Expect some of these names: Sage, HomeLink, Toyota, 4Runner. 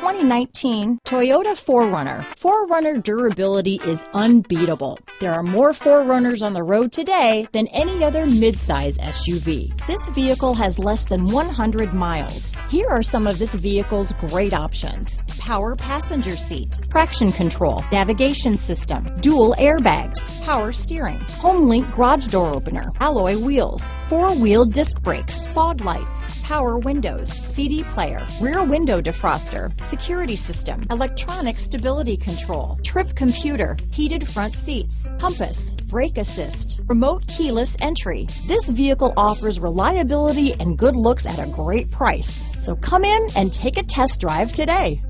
2019 Toyota 4Runner. 4Runner durability is unbeatable. There are more 4Runners on the road today than any other midsize SUV. This vehicle has less than 100 miles. Here are some of this vehicle's great options: power passenger seat, traction control, navigation system, dual airbags, power steering, HomeLink garage door opener, alloy wheels, four-wheel disc brakes, fog lights, power windows, CD player, rear window defroster, security system, electronic stability control, trip computer, heated front seats, compass, brake assist, remote keyless entry. This vehicle offers reliability and good looks at a great price. So come in and take a test drive today.